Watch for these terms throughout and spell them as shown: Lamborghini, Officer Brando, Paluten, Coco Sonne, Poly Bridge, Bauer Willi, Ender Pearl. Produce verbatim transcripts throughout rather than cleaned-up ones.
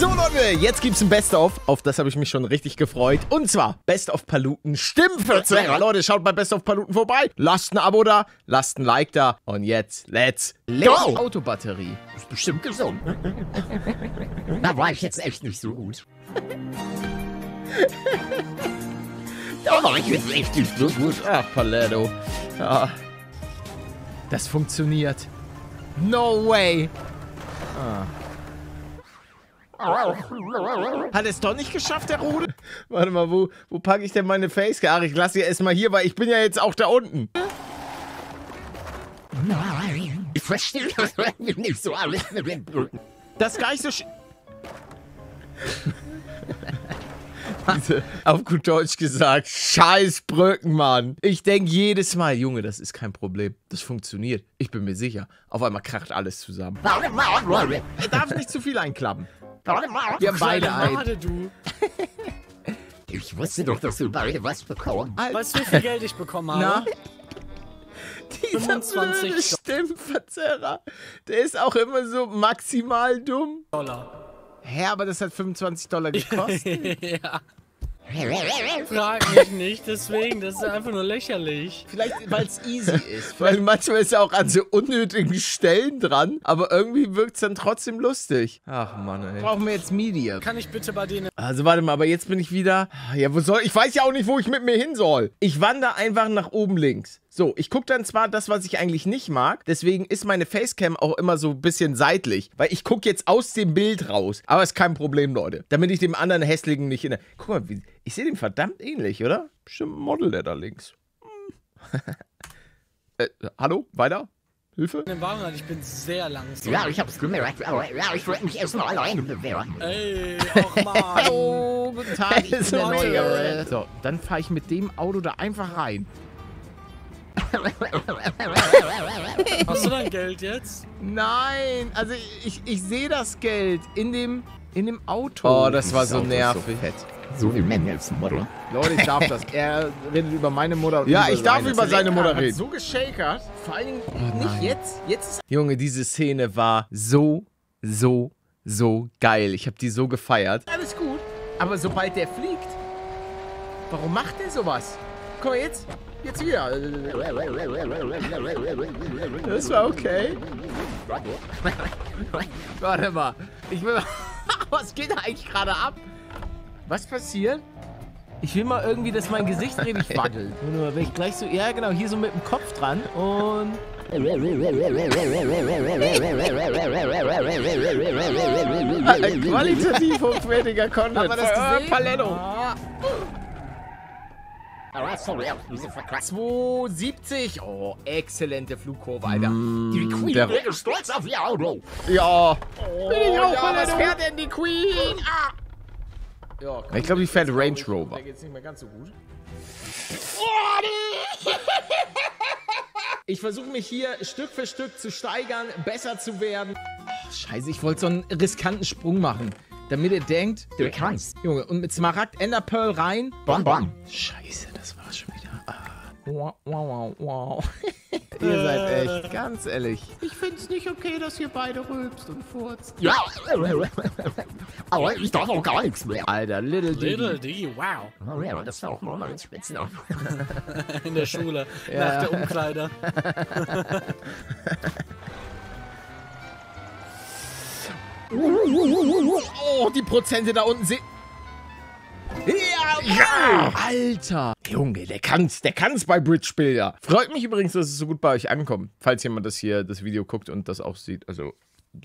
So Leute, jetzt gibt's ein Best-of. Auf das habe ich mich schon richtig gefreut. Und zwar Best-of Paluten Stimmenverzerrer. Leute, schaut bei Best-of Paluten vorbei. Lasst ein Abo da, lasst ein Like da. Und jetzt, let's go! Autobatterie. Ist bestimmt gesund. Da war ich jetzt echt nicht so gut. Da war ich jetzt echt nicht so gut. Ach, Paletto. Ah. Das funktioniert. No way. Ah. Hat es doch nicht geschafft, der Rude? Warte mal, wo, wo packe ich denn meine Facecam? Ach, ich lasse sie erstmal hier, weil ich bin ja jetzt auch da unten. Nein, ich verstehe das nicht so alles. Das gar nicht so sch... Diese, auf gut Deutsch gesagt, scheiß Brücken, Mann. Ich denke jedes Mal, Junge, das ist kein Problem. Das funktioniert. Ich bin mir sicher. Auf einmal kracht alles zusammen. Er darf nicht zu viel einklappen. Wir haben beide ein. Ich wusste doch, dass du beide was bekommen. Weißt du, wie viel Geld ich bekommen habe? Dieser blöde Stimmenverzerrer. Der ist auch immer so maximal dumm. Dollar. Hä, aber das hat fünfundzwanzig Dollar gekostet? Ja. Frag mich nicht, deswegen, das ist einfach nur lächerlich. Vielleicht, weil es easy ist. Weil manchmal ist er auch an so unnötigen Stellen dran, aber irgendwie wirkt es dann trotzdem lustig. Ach Mann, ey. Brauchen wir jetzt Media. Kann ich bitte bei denen... Also warte mal, aber jetzt bin ich wieder... Ja, wo soll... Ich weiß ja auch nicht, wo ich mit mir hin soll. Ich wandere einfach nach oben links. So, ich gucke dann zwar das, was ich eigentlich nicht mag, deswegen ist meine Facecam auch immer so ein bisschen seitlich, weil ich gucke jetzt aus dem Bild raus. Aber ist kein Problem, Leute, damit ich dem anderen Hässlichen nicht hinter... Guck mal, wie, ich sehe dem verdammt ähnlich, oder? Bestimmt ein Model, der da links. äh, hallo? Weiter? Hilfe? Ich bin sehr langsam. Ja, ich hab's gemerkt. Ja, ich wollte mich erstmal alleine bewähren. Ey, auch mal. Oh, guten Tag. Ich bin neu. So, dann fahre ich mit dem Auto da einfach rein. Hast du dein Geld jetzt? Nein, also ich, ich sehe das Geld in dem, in dem Auto. Oh, das war so nervig. So wie Männer ist ein Model. Leute, ich darf das. Er redet über meine Mutter. Ja, ich darf über seine Mutter reden. So geschakert. Vor allen Dingen nicht jetzt. Jetzt ist Junge, diese Szene war so, so, so geil. Ich habe die so gefeiert. Alles gut, aber sobald der fliegt, warum macht der sowas? Guck mal jetzt. Jetzt wieder. Das war okay. Warte mal. Ich will mal was geht da eigentlich gerade ab? Was passiert? Ich will mal irgendwie, dass mein Gesicht richtig wackelt. Wenn ich gleich so... Ja, genau. Hier so mit dem Kopf dran. Und... Ein qualitativ hochwertiger Content. Haben wir das gesehen? Paletto. zwei siebzig. Oh, exzellente Flugkurve, Alter. Mm, die Queen wäre stolz auf ihr Auto. Ja. Oh, bin ich auch, ja, was fährt denn die Queen? Ah. Ja, ich glaube, die fährt Range Rover. Da geht's nicht mehr ganz so gut. Ich versuche mich hier Stück für Stück zu steigern, besser zu werden. Oh, scheiße, ich wollte so einen riskanten Sprung machen. Damit ihr denkt, du kannst. Junge, und mit Smaragd Ender Pearl rein. Bam, bam. Scheiße, das war's schon wieder. Ah. Wow, wow, wow, wow. Ihr seid echt, ganz ehrlich. Ich find's nicht okay, dass ihr beide rülpst und furzt. Ja, aber ich darf auch gar nichts mehr. Alter, Little D. Little D, wow. Oh ja, das war auch mal mein Spitznamen. In der Schule, ja. Nach der Umkleide. Oh, die Prozente da unten sind. Ja, ja! Alter! Junge, der kann's, der kann's bei Bridge-Bilder. Freut mich übrigens, dass es so gut bei euch ankommt. Falls jemand das hier, das Video guckt und das auch sieht. Also,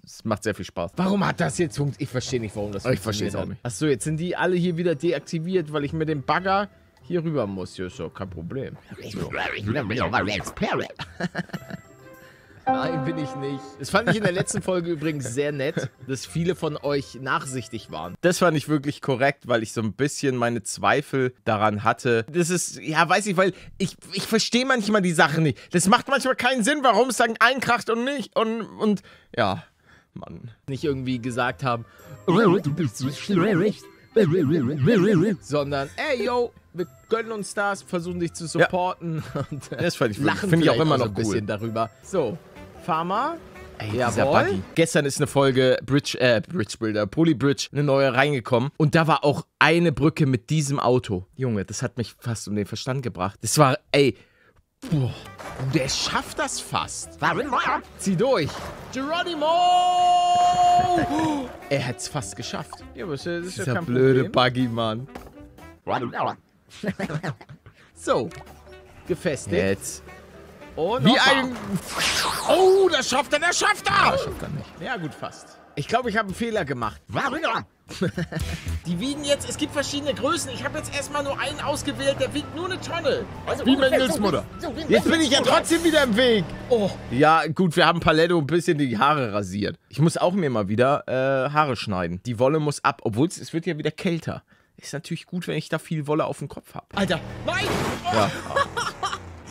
es macht sehr viel Spaß. Warum hat das jetzt funktioniert? Ich verstehe nicht, warum das funktioniert. Ich verstehe es auch nicht. Achso, jetzt sind die alle hier wieder deaktiviert, weil ich mit dem Bagger hier rüber muss. Hier ist doch kein Problem. So. Nein, bin ich nicht. Das fand ich in der letzten Folge übrigens sehr nett, dass viele von euch nachsichtig waren. Das fand ich wirklich korrekt, weil ich so ein bisschen meine Zweifel daran hatte. Das ist, ja, weiß ich, weil ich, ich verstehe manchmal die Sachen nicht. Das macht manchmal keinen Sinn, warum es dann einkracht und nicht und, und, ja, Mann. Nicht irgendwie gesagt haben, du bist so schlecht, sondern, ey, yo, wir gönnen uns das, versuchen dich zu supporten. Ja. Und, äh, das fand ich, lachen find ich auch immer noch ein cool. Bisschen darüber. So. Farmer, Ey, jawohl, dieser Buggy. Gestern ist eine Folge Bridge, äh, Bridge Builder, Poly Bridge, eine neue reingekommen. Und da war auch eine Brücke mit diesem Auto. Junge, das hat mich fast um den Verstand gebracht. Das war, ey, boah, der schafft das fast. Zieh durch. Geronimo! Er hat's fast geschafft. Ja, aber das ist dieser ja kein blöde Buggy, Mann. So, gefestigt. Jetzt. Und wie ein... Oh, das schafft er, das schafft er! Das schafft er nicht. Ja, gut, fast. Ich glaube, ich habe einen Fehler gemacht. Die wiegen jetzt, es gibt verschiedene Größen. Ich habe jetzt erstmal nur einen ausgewählt, der wiegt nur eine Tonne. Also, wie Mendelsmutter. So, so, jetzt bin ich ja trotzdem wieder im Weg. Oh. Ja, gut, wir haben Paletto ein bisschen die Haare rasiert. Ich muss auch mir mal wieder äh, Haare schneiden. Die Wolle muss ab, obwohl es wird ja wieder kälter. Ist natürlich gut, wenn ich da viel Wolle auf dem Kopf habe. Alter, nein! Oh. Ja.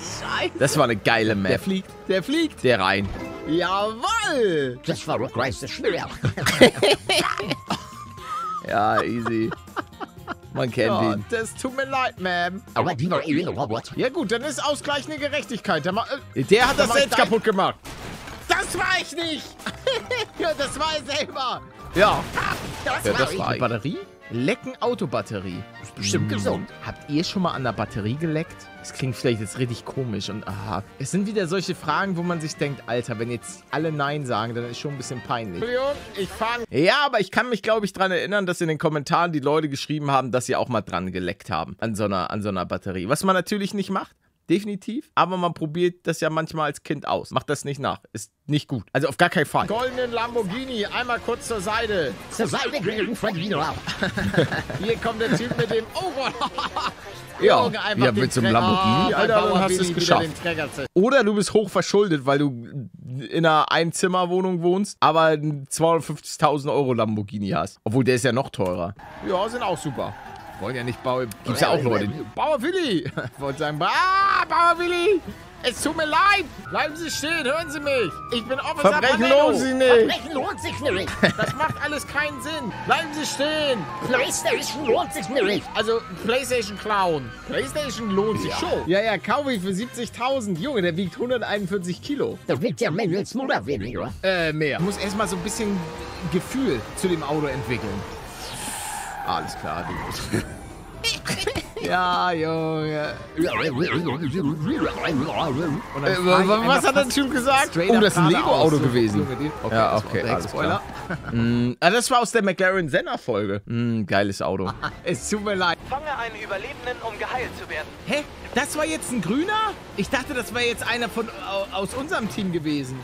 Scheiße. Das war eine geile Map. Der fliegt, der fliegt. Der rein. Jawoll! Das war Rock Rice, das schwer. Ja, easy. Man kennt ja, ihn. Das tut mir leid, Ma'am. Ja gut, dann ist ausgleichende Gerechtigkeit. Der, äh, der hat das selbst kaputt gemacht. Das war ich nicht. Ja, das war er selber. Ja. Das ja, war das ich. War ich. Batterie? Lecken Autobatterie. Ist bestimmt gesund. Habt ihr schon mal an der Batterie geleckt? Das klingt vielleicht jetzt richtig komisch und aha. Es sind wieder solche Fragen, wo man sich denkt, Alter, wenn jetzt alle Nein sagen, dann ist schon ein bisschen peinlich. Entschuldigung, ich fang. Ja, aber ich kann mich, glaube ich, daran erinnern, dass in den Kommentaren die Leute geschrieben haben, dass sie auch mal dran geleckt haben an so einer, an so einer Batterie. Was man natürlich nicht macht. Definitiv. Aber man probiert das ja manchmal als Kind aus. Macht das nicht nach. Ist nicht gut. Also auf gar keinen Fall. Goldenen Lamborghini. Einmal kurz zur Seite. Zur Seite. Hier kommt der Typ mit dem... Oh Gott. Ja, ja, mit so einem Lamborghini, oh, Alter, dann hast du es geschafft. Oder du bist hochverschuldet, weil du in einer Einzimmerwohnung wohnst, aber einen zweihundertfünfzigtausend Euro Lamborghini hast. Obwohl, der ist ja noch teurer. Ja, sind auch super. Wollen ja nicht Bauer... Gibt's ja auch Leute. Bauer Willi! Wollte sagen, ah, Bauer Willi! Es tut mir leid! Bleiben Sie stehen, hören Sie mich! Ich bin Officer Brando! Verbrechen lohnt sich nicht! Verbrechen lohnt sich nicht! Das macht alles keinen Sinn! Bleiben Sie stehen! PlayStation lohnt sich nicht! Also, PlayStation Clown. PlayStation lohnt sich ja schon. Ja, ja, kaufe ich für siebzigtausend. Junge, der wiegt hunderteinundvierzig Kilo. Da wiegt der Mendelsmutter weniger. Äh, mehr. Ich muss erstmal so ein bisschen Gefühl zu dem Auto entwickeln. Alles klar, du. Ja, Junge. Was hat der Typ gesagt? Oh, das ist ein Lego-Auto gewesen. Okay, ja, okay, das alles klar. Mm, das war aus der McLaren-Senna-Folge. Mm, geiles Auto. Es tut mir leid. Fange einen Überlebenden, um geheilt zu werden. Hä? Das war jetzt ein Grüner? Ich dachte, das war jetzt einer von aus unserem Team gewesen.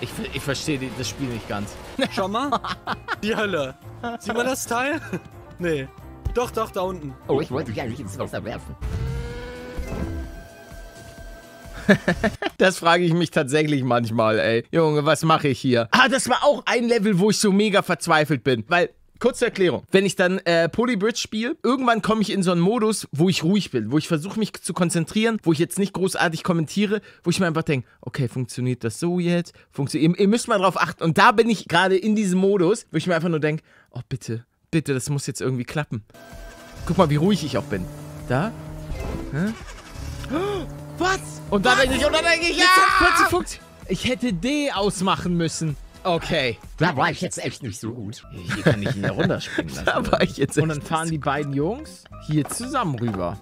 Ich, ich verstehe das Spiel nicht ganz. Schau mal. Die Hölle. Sieht man das Teil? Nee. Doch, doch, da unten. Oh, ich wollte dich eigentlich ins Wasser werfen. Das frage ich mich tatsächlich manchmal, ey. Junge, was mache ich hier? Ah, das war auch ein Level, wo ich so mega verzweifelt bin. Weil, kurze Erklärung, wenn ich dann äh, Poly Bridge spiele, irgendwann komme ich in so einen Modus, wo ich ruhig bin, wo ich versuche, mich zu konzentrieren, wo ich jetzt nicht großartig kommentiere, wo ich mir einfach denke, okay, funktioniert das so jetzt? Funktioniert? Ihr, ihr müsst mal drauf achten. Und da bin ich gerade in diesem Modus, wo ich mir einfach nur denke, oh, bitte. Bitte, das muss jetzt irgendwie klappen. Guck mal, wie ruhig ich auch bin. Da? Hä? Was? Und da denke ich, und da denke ich, ja! Ich hätte D ausmachen müssen. Okay. Da war ich jetzt echt nicht so gut. Hier kann ich ihn ja runterspringen lassen. Da war ich jetzt echt. Und dann fahren die beiden Jungs hier zusammen rüber.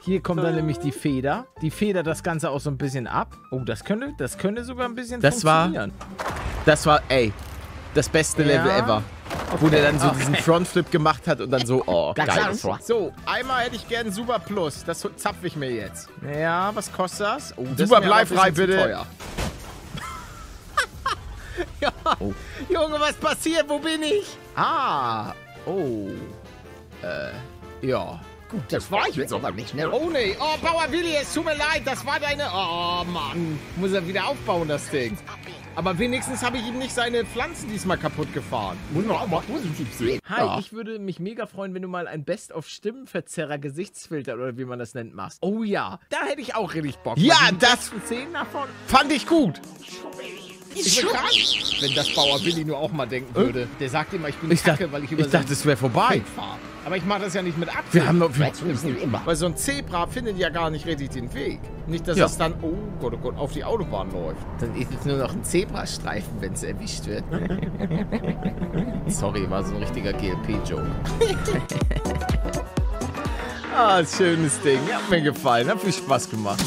Hier kommt dann nämlich die Feder. Die Feder das Ganze auch so ein bisschen ab. Oh, das könnte, das könnte sogar ein bisschen das funktionieren. War, das war, ey, das beste ja. Level ever. Okay. Wo der dann so okay. diesen Frontflip gemacht hat und dann so, oh, geil. So, einmal hätte ich gern Super Plus. Das zapfe ich mir jetzt. Ja, was kostet das? Oh, das Super Bleifrei, frei, bitte. Teuer. Ja. Oh. Junge, was passiert? Wo bin ich? Ah. Oh. Äh. Ja. Gut, das war ich jetzt aber nicht, ne? Oh, nee. Oh, Bauer Willi, es tut mir leid. Das war deine... Oh, Mann. Muss er wieder aufbauen, das Ding. Aber wenigstens habe ich ihm nicht seine Pflanzen diesmal kaputt gefahren. Hi, ich würde mich mega freuen, wenn du mal ein Best-of-Stimmenverzerrer Gesichtsfilter oder wie man das nennt machst. Oh ja, da hätte ich auch richtig Bock. Ja, das zehn davon fand ich gut. Ich bin krank, wenn das Bauer Willi nur auch mal denken würde. Der sagt immer, ich bin kacke, weil ich über... Ich dachte, es wäre vorbei. Aber ich mache das ja nicht mit Absicht. Wir haben noch immer. Weil so ein Zebra findet ja gar nicht richtig den Weg. Nicht, dass ja. es dann, oh Gott, oh Gott, auf die Autobahn läuft. Dann ist es nur noch ein Zebrastreifen, wenn es erwischt wird. Sorry, war so ein richtiger G L P-Joke. Ah, schönes Ding. Hat mir gefallen. Hat viel Spaß gemacht.